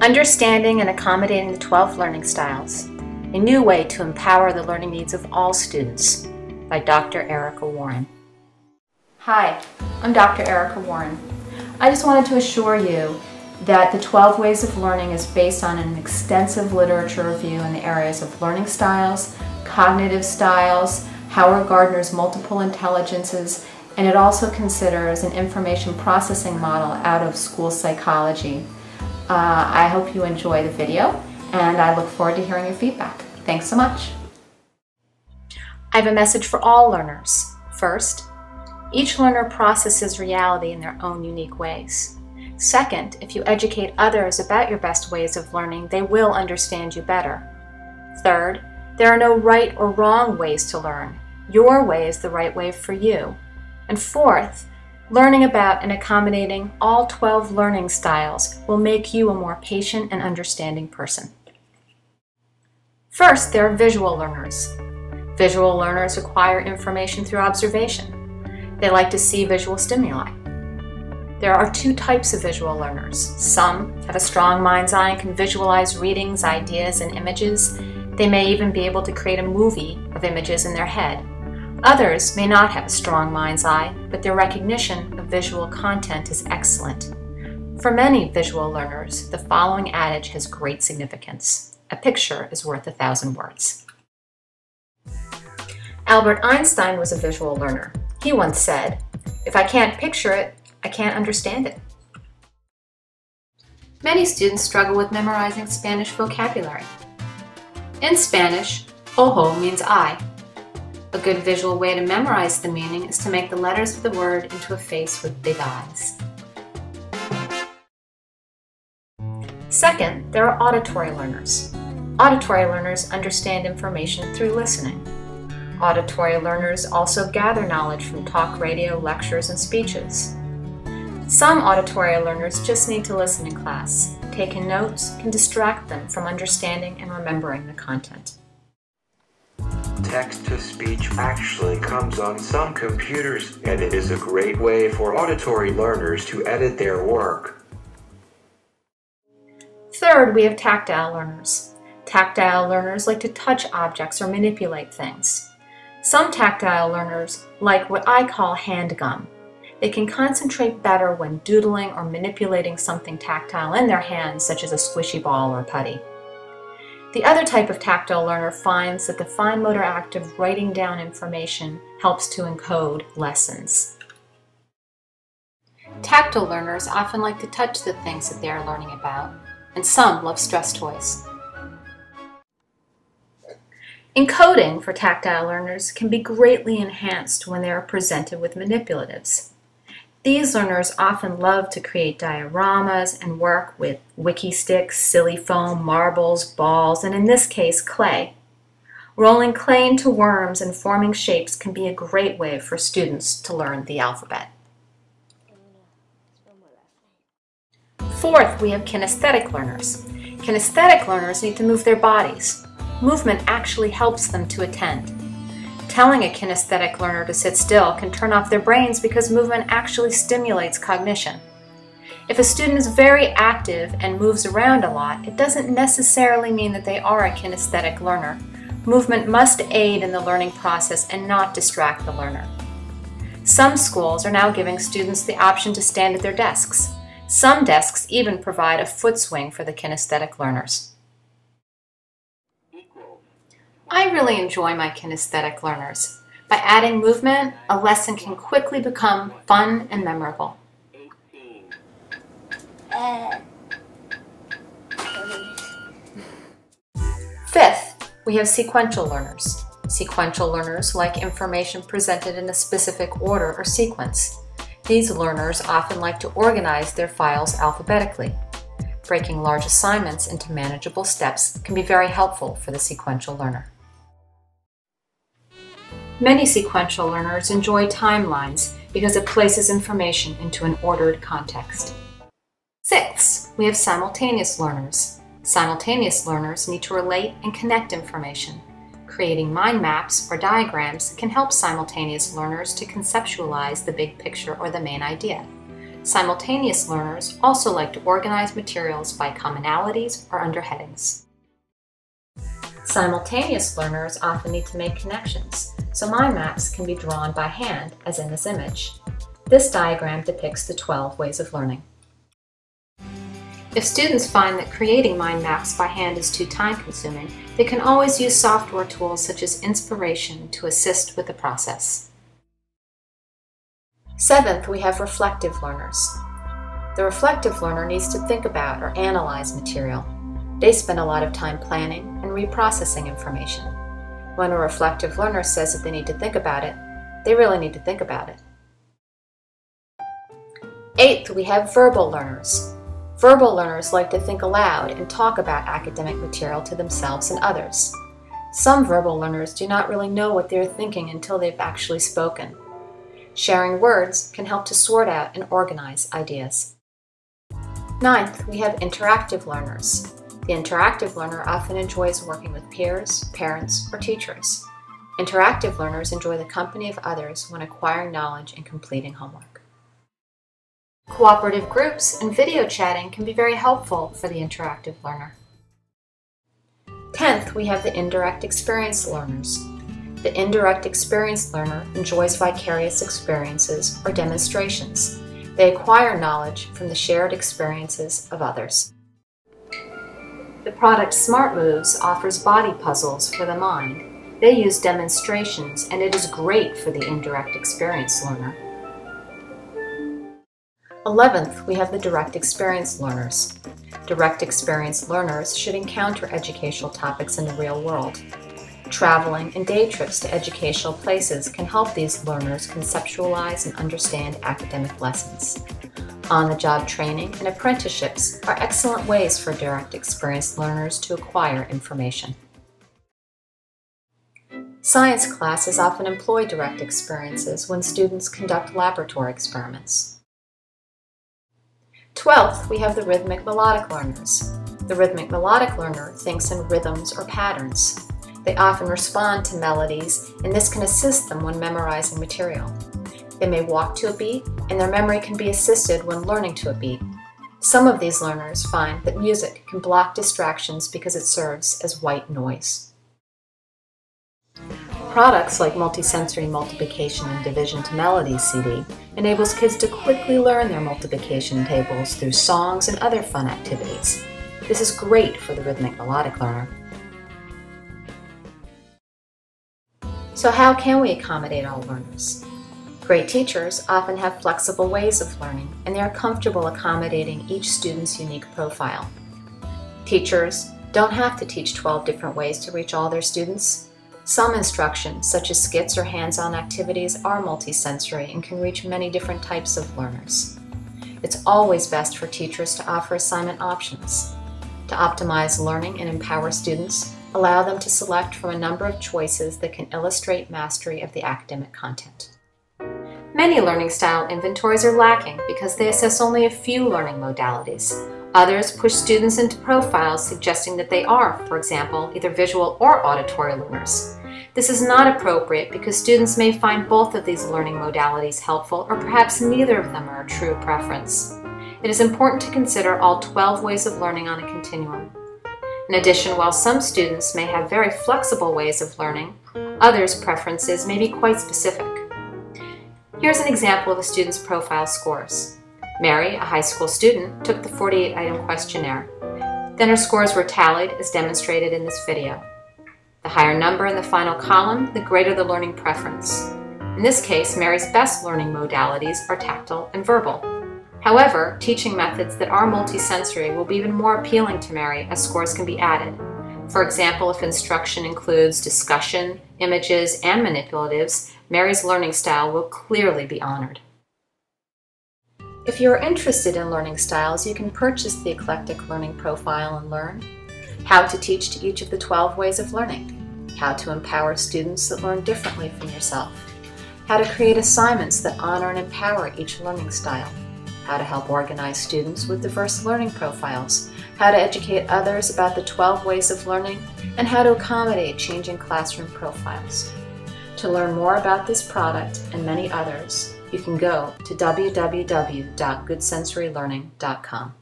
Understanding and accommodating the 12 learning styles, a new way to empower the learning needs of all students, by Dr. Erica Warren. Hi, I'm Dr. Erica Warren. I just wanted to assure you that the 12 ways of learning is based on an extensive literature review in the areas of learning styles, cognitive styles, Howard Gardner's multiple intelligences, and it also considers an information processing model out of school psychology. I hope you enjoy the video, and I look forward to hearing your feedback. Thanks so much. I have a message for all learners. First, each learner processes reality in their own unique ways. Second, if you educate others about your best ways of learning, they will understand you better. Third, there are no right or wrong ways to learn. Your way is the right way for you. And fourth, learning about and accommodating all 12 learning styles will make you a more patient and understanding person. First, there are visual learners. Visual learners acquire information through observation. They like to see visual stimuli. There are two types of visual learners. Some have a strong mind's eye and can visualize readings, ideas, and images. They may even be able to create a movie of images in their head. Others may not have a strong mind's eye, but their recognition of visual content is excellent. For many visual learners, the following adage has great significance. A picture is worth 1,000 words. Albert Einstein was a visual learner. He once said, "If I can't picture it, I can't understand it." Many students struggle with memorizing Spanish vocabulary. In Spanish, ojo means eye. A good visual way to memorize the meaning is to make the letters of the word into a face with big eyes. Second, there are auditory learners. Auditory learners understand information through listening. Auditory learners also gather knowledge from talk radio, lectures, and speeches. Some auditory learners just need to listen in class. Taking notes can distract them from understanding and remembering the content. Text-to-speech actually comes on some computers, and it is a great way for auditory learners to edit their work. Third, we have tactile learners. Tactile learners like to touch objects or manipulate things. Some tactile learners like what I call handgum. They can concentrate better when doodling or manipulating something tactile in their hands, such as a squishy ball or putty. The other type of tactile learner finds that the fine motor act of writing down information helps to encode lessons. Tactile learners often like to touch the things that they are learning about, and some love stress toys. Encoding for tactile learners can be greatly enhanced when they are presented with manipulatives. These learners often love to create dioramas and work with Wikki Sticks, silly foam, marbles, balls, and in this case, clay. Rolling clay into worms and forming shapes can be a great way for students to learn the alphabet. Fourth, we have kinesthetic learners. Kinesthetic learners need to move their bodies. Movement actually helps them to attend. Telling a kinesthetic learner to sit still can turn off their brains because movement actually stimulates cognition. If a student is very active and moves around a lot, it doesn't necessarily mean that they are a kinesthetic learner. Movement must aid in the learning process and not distract the learner. Some schools are now giving students the option to stand at their desks. Some desks even provide a foot swing for the kinesthetic learners. I really enjoy my kinesthetic learners. By adding movement, a lesson can quickly become fun and memorable. Fifth, we have sequential learners. Sequential learners like information presented in a specific order or sequence. These learners often like to organize their files alphabetically. Breaking large assignments into manageable steps can be very helpful for the sequential learner. Many sequential learners enjoy timelines because it places information into an ordered context. Sixth, we have simultaneous learners. Simultaneous learners need to relate and connect information. Creating mind maps or diagrams can help simultaneous learners to conceptualize the big picture or the main idea. Simultaneous learners also like to organize materials by commonalities or under headings. Simultaneous learners often need to make connections, so mind maps can be drawn by hand, as in this image. This diagram depicts the 12 ways of learning. If students find that creating mind maps by hand is too time-consuming, they can always use software tools such as Inspiration to assist with the process. Seventh, we have reflective learners. The reflective learner needs to think about or analyze material. They spend a lot of time planning and reprocessing information. When a reflective learner says that they need to think about it, they really need to think about it. Eighth, we have verbal learners. Verbal learners like to think aloud and talk about academic material to themselves and others. Some verbal learners do not really know what they're thinking until they've actually spoken. Sharing words can help to sort out and organize ideas. Ninth, we have interactive learners. The interactive learner often enjoys working with peers, parents, or teachers. Interactive learners enjoy the company of others when acquiring knowledge and completing homework. Cooperative groups and video chatting can be very helpful for the interactive learner. 10th, we have the indirect experience learners. The indirect experience learner enjoys vicarious experiences or demonstrations. They acquire knowledge from the shared experiences of others. The product Smart Moves offers body puzzles for the mind. They use demonstrations, and it is great for the indirect experience learner. 11th, we have the direct experience learners. Direct experience learners should encounter educational topics in the real world. Traveling and day trips to educational places can help these learners conceptualize and understand academic lessons. On-the-job training and apprenticeships are excellent ways for direct experience learners to acquire information. Science classes often employ direct experiences when students conduct laboratory experiments. 12th, we have the rhythmic melodic learners. The rhythmic melodic learner thinks in rhythms or patterns. They often respond to melodies, and this can assist them when memorizing material. They may walk to a beat, and their memory can be assisted when learning to a beat. Some of these learners find that music can block distractions because it serves as white noise. Products like Multisensory Multiplication and Division to Melody CD enables kids to quickly learn their multiplication tables through songs and other fun activities. This is great for the rhythmic melodic learner. So how can we accommodate all learners? Great teachers often have flexible ways of learning, and they are comfortable accommodating each student's unique profile. Teachers don't have to teach 12 different ways to reach all their students. Some instruction, such as skits or hands-on activities, are multisensory and can reach many different types of learners. It's always best for teachers to offer assignment options. To optimize learning and empower students, allow them to select from a number of choices that can illustrate mastery of the academic content. Many learning style inventories are lacking because they assess only a few learning modalities. Others push students into profiles suggesting that they are, for example, either visual or auditory learners. This is not appropriate because students may find both of these learning modalities helpful, or perhaps neither of them are a true preference. It is important to consider all 12 ways of learning on a continuum. In addition, while some students may have very flexible ways of learning, others' preferences may be quite specific. Here's an example of a student's profile scores. Mary, a high school student, took the 48-item questionnaire. Then her scores were tallied, as demonstrated in this video. The higher number in the final column, the greater the learning preference. In this case, Mary's best learning modalities are tactile and verbal. However, teaching methods that are multisensory will be even more appealing to Mary, as scores can be added. For example, if instruction includes discussion, images, and manipulatives, Mary's learning style will clearly be honored. If you are interested in learning styles, you can purchase the Eclectic Learning Profile and learn how to teach to each of the 12 ways of learning, how to empower students that learn differently from yourself, how to create assignments that honor and empower each learning style, how to help organize students with diverse learning profiles, how to educate others about the 12 ways of learning, and how to accommodate changing classroom profiles. To learn more about this product and many others, you can go to www.goodsensorylearning.com.